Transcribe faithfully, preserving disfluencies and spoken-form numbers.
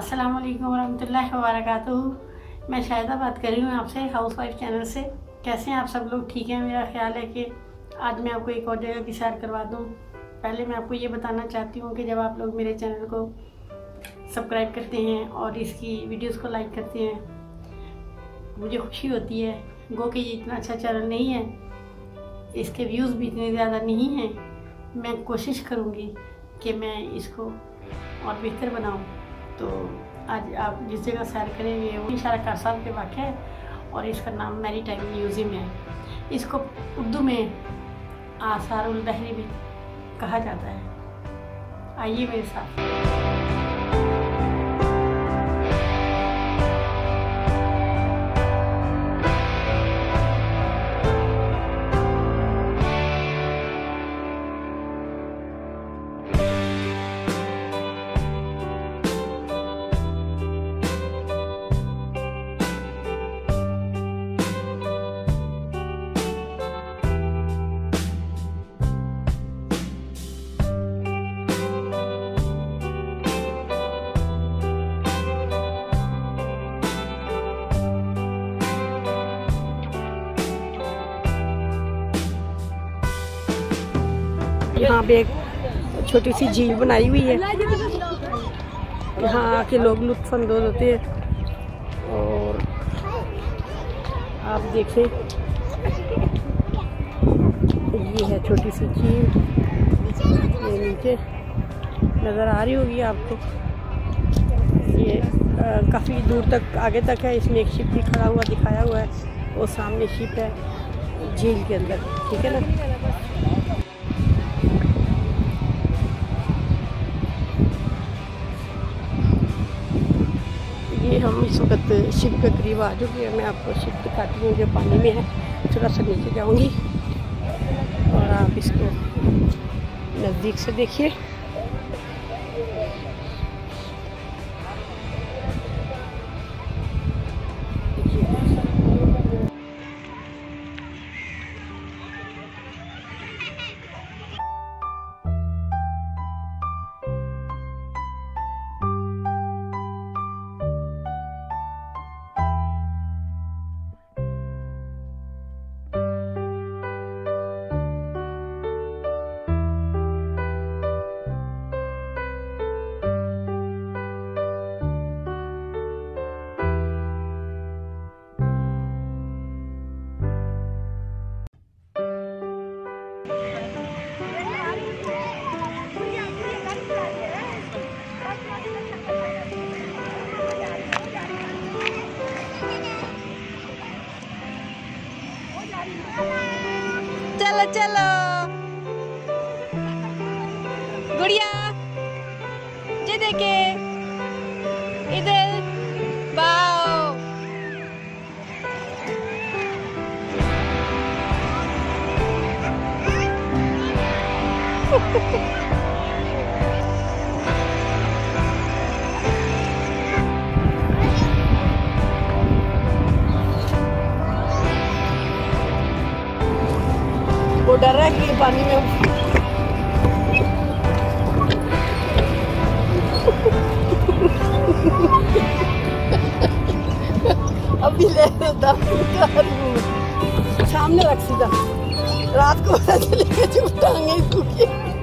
अस्सलामुअलैकुम वरहमतुल्लाहि वबरकातुहू। मैं शाहिदा बात कर रही हूँ आपसे हाउस वाइफ चैनल से। कैसे हैं आप सब लोग? ठीक है, मेरा ख्याल है कि आज मैं आपको एक और जगह की सैर करवा दूँ। पहले मैं आपको ये बताना चाहती हूँ कि जब आप लोग मेरे चैनल को सब्सक्राइब करते हैं और इसकी वीडियोस को लाइक करते हैं, मुझे खुशी होती है। गो कि ये इतना अच्छा चैनल नहीं है, इसके व्यूज़ भी इतने ज़्यादा नहीं हैं। मैं कोशिश करूँगी कि मैं इसको और बेहतर बनाऊँ। तो आज आप जिस जगह सैर करेंगे वो इशारा साहब के वाक़ है और इसका नाम मैरीटाइम म्यूज़ियम है। इसको उर्दू में आसार-उल-बहरी भी कहा जाता है। आइए मेरे साथ। यहाँ पे एक छोटी सी झील बनाई हुई है, यहाँ आके लोग लुत्फानंदोज होते हैं। और आप देखें, ये है छोटी सी झील, ये नीचे नज़र आ रही होगी आपको। ये काफ़ी दूर तक आगे तक है। इसमें एक शिप भी खड़ा हुआ दिखाया हुआ है, वो सामने शिप है झील के अंदर। ठीक है ना? हम इस वक्त शिप के करीब आ चुके हैं। मैं आपको शिप दिखाती हूँ जो पानी में है। थोड़ा सा नीचे जाऊँगी और आप इसको नज़दीक से देखिए। चलो चलो गुड़िया, ये देखे इधर। वाओ। वो डर रहा है कि पानी में अभी ले रहा था, सामने रख सीधा। रात को पता चलेगा जो टांगे सूखे।